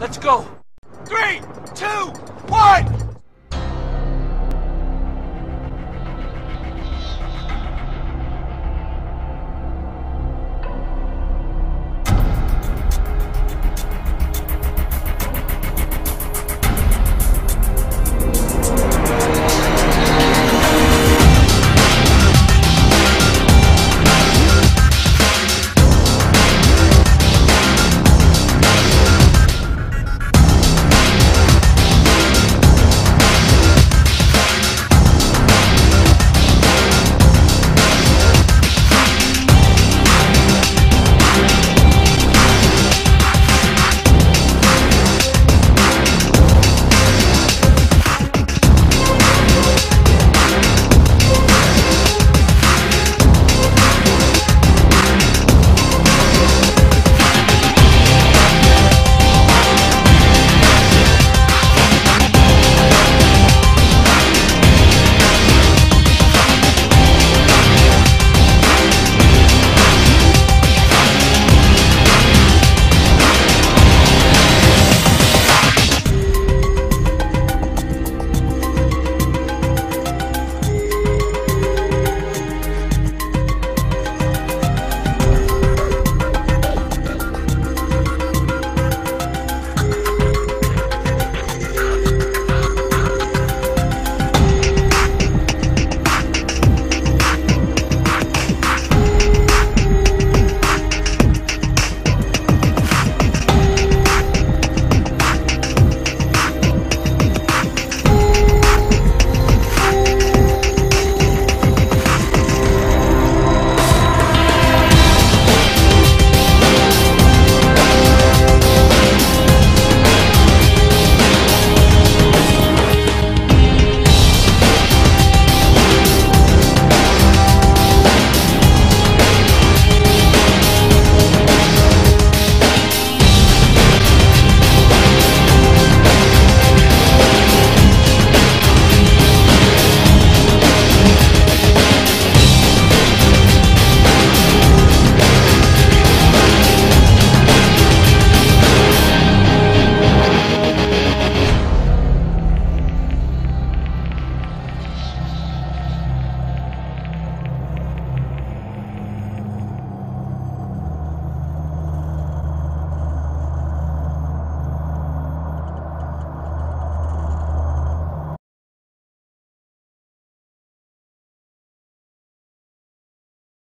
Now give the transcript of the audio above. Let's go. 3, 2, 1!